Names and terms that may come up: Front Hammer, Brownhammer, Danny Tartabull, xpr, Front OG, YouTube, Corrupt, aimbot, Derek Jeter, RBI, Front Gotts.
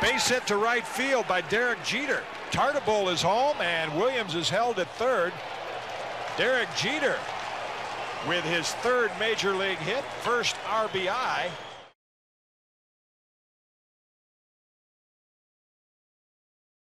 base hit to right field by Derek Jeter. Tartabull is home, and Williams is held at third. Derek Jeter with his third major league hit, first RBI.